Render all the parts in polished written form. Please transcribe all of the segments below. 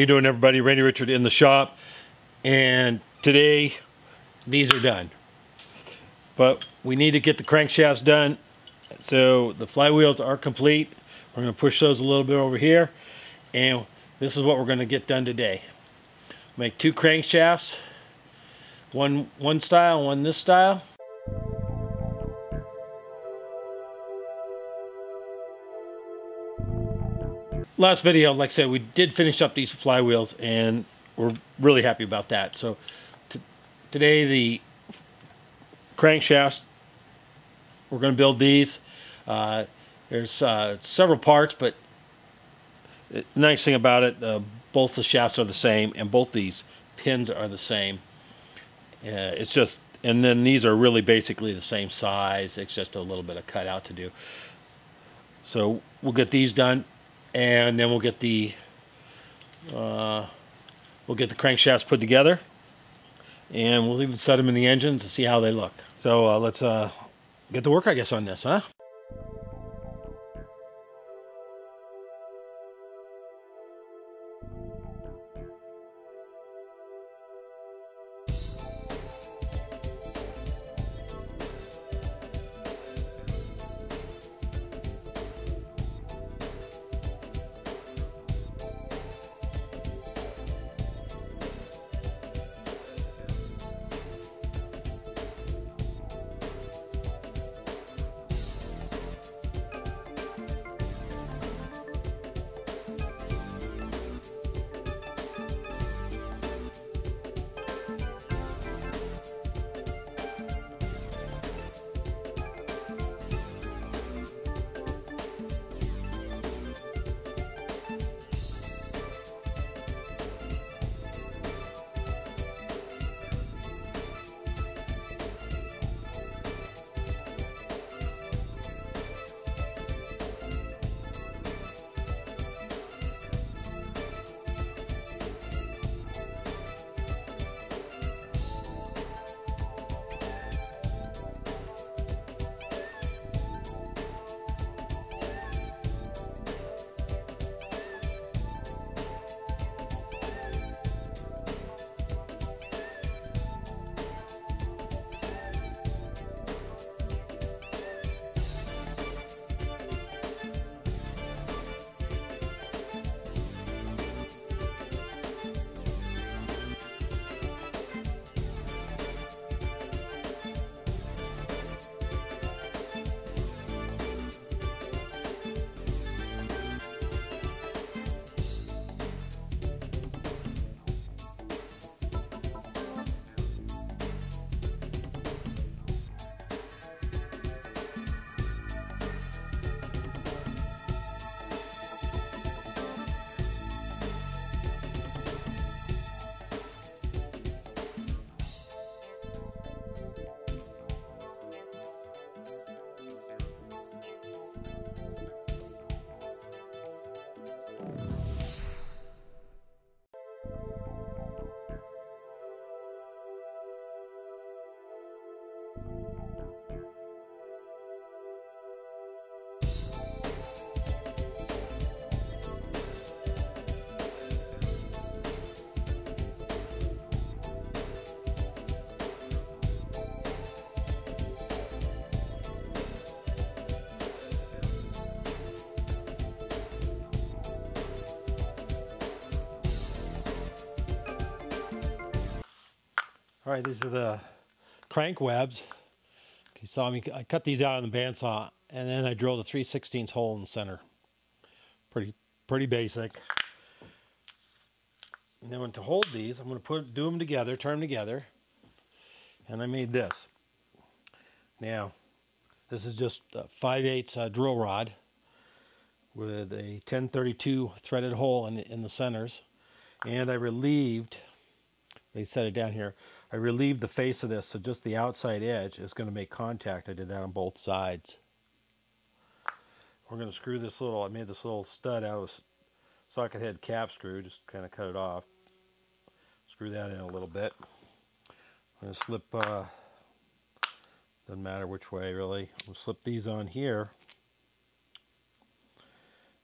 How you doing, everybody? Randy Richard in the shop, and today these are done, but we need to get the crankshafts done. So the flywheels are complete. We're going to push those a little bit over here, and this is what we're going to get done today. Make two crankshafts, one style, one this style. Last video, like I said, we did finish up these flywheels, and we're really happy about that. So today the crankshafts, we're going to build these. There's several parts, but the nice thing about it, both the shafts are the same, and both these pins are the same. It's just, and then these are really basically the same size. It's just a little bit of cutout to do. So we'll get these done, and then we'll get the crankshafts put together, and we'll even set them in the engine to see how they look. So let's get to work, I guess, on this, huh? All right, these are the crank webs. You saw me, I cut these out on the bandsaw, and then I drilled a 3/16 hole in the center. Pretty basic. And then to hold these, I'm gonna do them together, turn them together. And I made this. Now, this is just a 5/8 drill rod with a 10/32 threaded hole in the centers. And I relieved, they set it down here, I relieved the face of this, so just the outside edge is going to make contact. I did that on both sides. We're going to screw this little, I made this little stud out of socket head cap screw, just kind of cut it off. Screw that in a little bit. I'm going to slip, doesn't matter which way really, we'll slip these on here.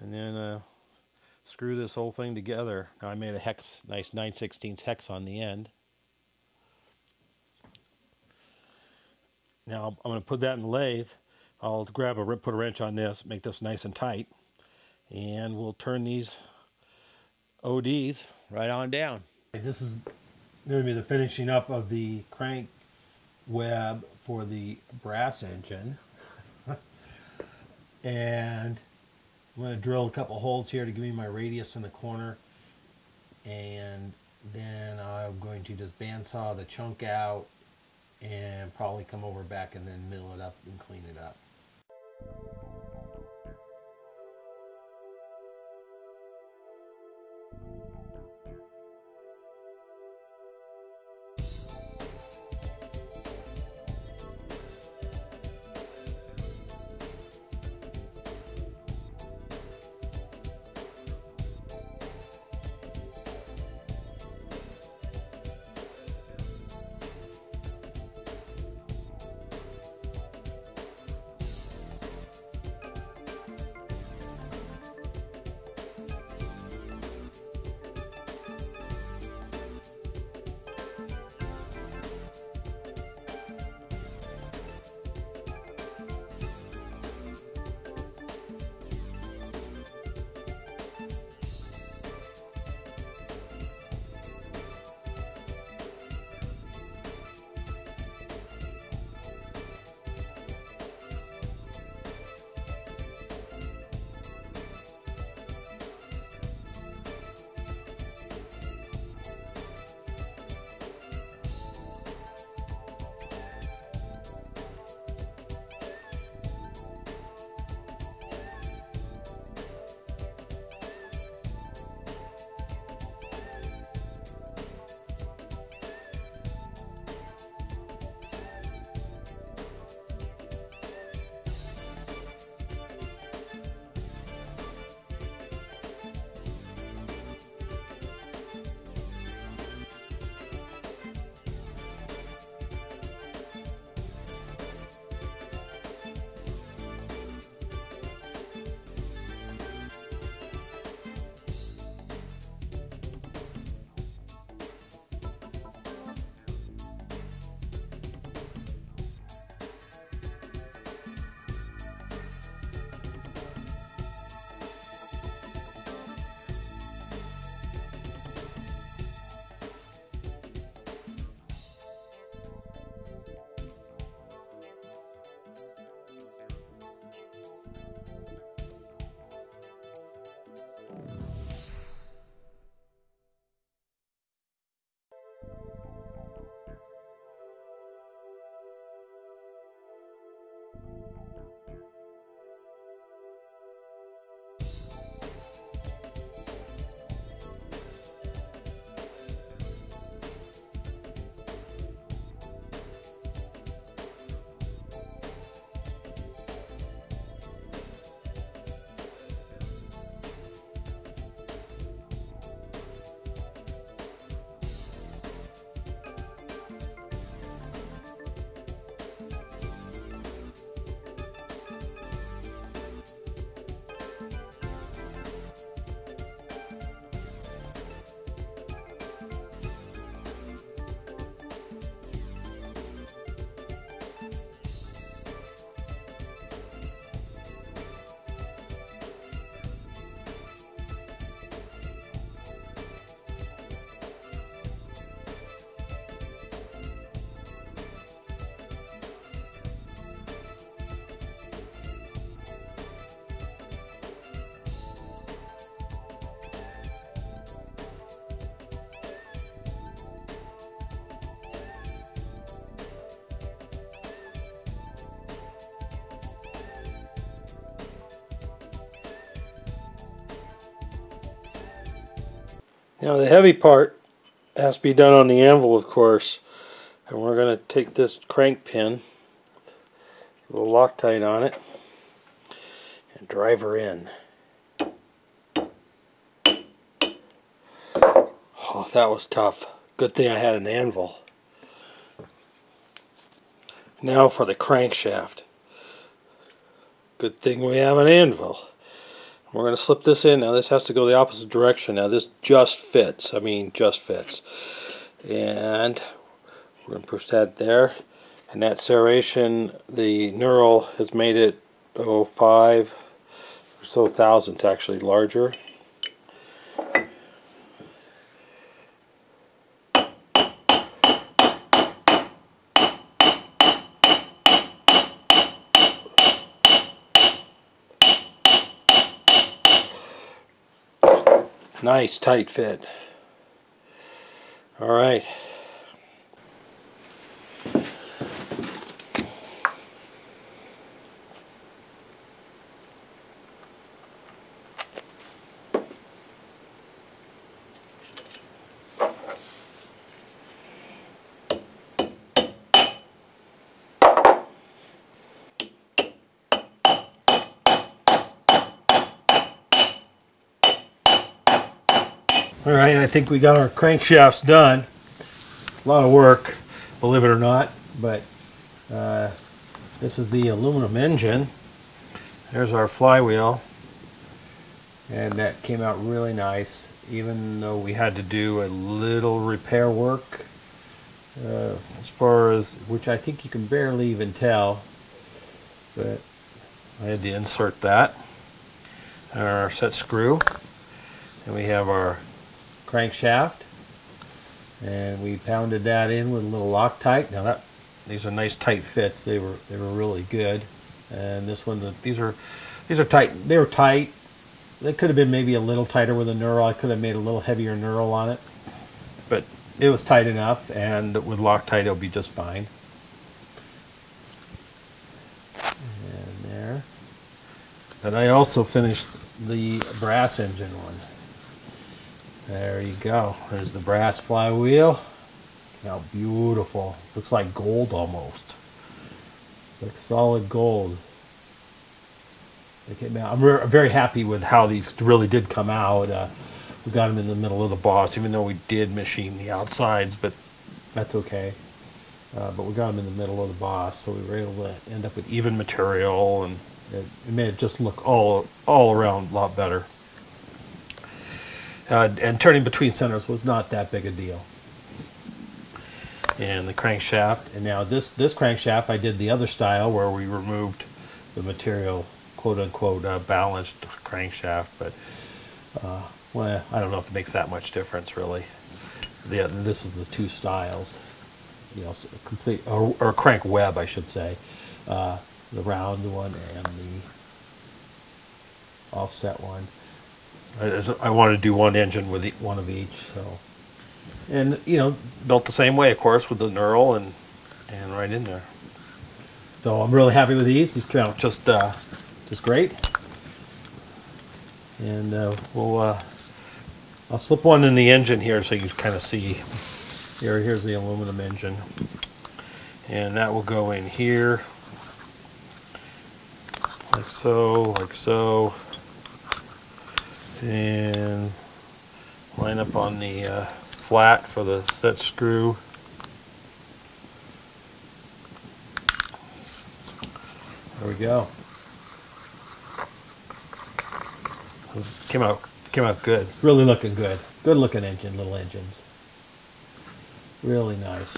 And then screw this whole thing together. Now I made a hex, nice 9/16 hex on the end. Now I'm going to put that in the lathe. I'll grab a put a wrench on this, make this nice and tight, and we'll turn these ODs right on down. This is going to be the finishing up of the crank web for the brass engine. And I'm going to drill a couple holes here to give me my radius in the corner, and then I'm going to just bandsaw the chunk out and probably come over back and then mill it up and clean it up. Now the heavy part has to be done on the anvil, of course, and we're going to take this crank pin, a little Loctite on it, and drive her in. Oh, that was tough. Good thing I had an anvil. Now for the crankshaft. Good thing we have an anvil. We're going to slip this in. Now this has to go the opposite direction. Now this just fits. I mean, just fits. And we're going to push that there. And that serration, the knurl has made it 0.5 or so thousandths actually larger. Nice tight fit. All right. Alright, I think we got our crankshafts done. A lot of work, believe it or not, but this is the aluminum engine. There's our flywheel, and that came out really nice, even though we had to do a little repair work, as far as, which I think you can barely even tell, but I had to insert that, and our set screw, and we have our crankshaft, and we pounded that in with a little Loctite. Now that, these are nice tight fits. They were really good, and this one, these are tight. They were tight. They could have been maybe a little tighter with a knurl. I could have made a little heavier knurl on it, but it was tight enough, and with Loctite it'll be just fine. And there. And I also finished the brass engine one. There you go. There's the brass flywheel. How beautiful. Looks like gold almost. Like solid gold. They came out. I'm very happy with how these really did come out. We got them in the middle of the boss, even though we did machine the outsides, but that's okay. But we got them in the middle of the boss, so we were able to end up with even material, and it made it just look all around a lot better. And turning between centers was not that big a deal. And the crankshaft, and now this crankshaft, I did the other style where we removed the material, quote unquote, balanced crankshaft, but well, I don't know if it makes that much difference really. This is the two styles, you know, complete or crank web, I should say, the round one and the offset one. I wanted to do one engine with one of each, so, and you know, built the same way, of course, with the knurl and right in there. So I'm really happy with these. These came out just great. And I'll slip one in the engine here so you can kind of see. Here's the aluminum engine, and that will go in here, like so, like so. And line up on the flat for the set screw. There we go. Came out good. Really looking good. Good looking engine, little engines. Really nice.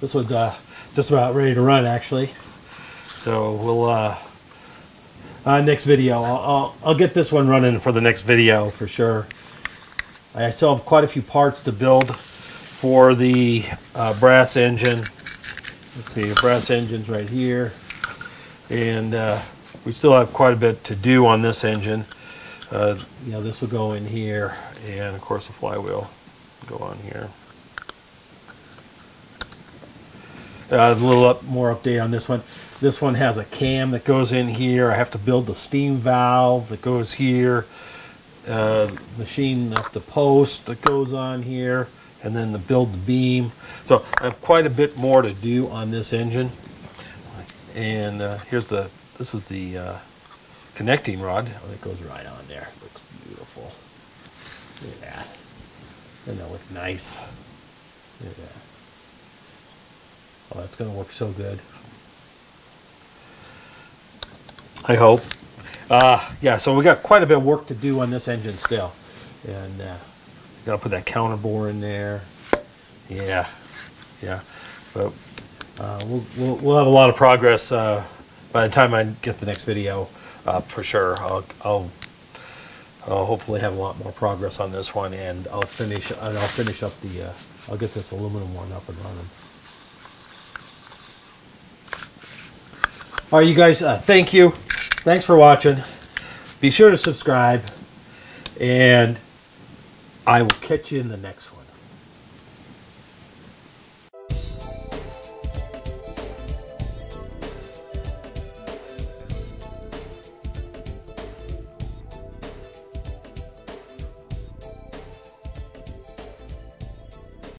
This one's just about ready to run actually. So we'll next video, I'll get this one running for the next video for sure. I still have quite a few parts to build for the brass engine. Let's see, brass engine's right here, and we still have quite a bit to do on this engine. You know, this will go in here, and of course the flywheel will go on here. A little more update on this one. This one has a cam that goes in here. I have to build the steam valve that goes here, machine up the post that goes on here, and then build the beam. So I have quite a bit more to do on this engine. And this is the connecting rod. Oh, it goes right on there. It looks beautiful. Look at that. Doesn't that look nice? Look at that. Oh, that's going to work so good. I hope. Yeah, so we got quite a bit of work to do on this engine still. And got to put that counter bore in there. Yeah, yeah. But we'll have a lot of progress by the time I get the next video for sure. I'll hopefully have a lot more progress on this one, and I'll finish up the I'll get this aluminum one up and running. All right, you guys, thank you. Thanks for watching. Be sure to subscribe, and I will catch you in the next one.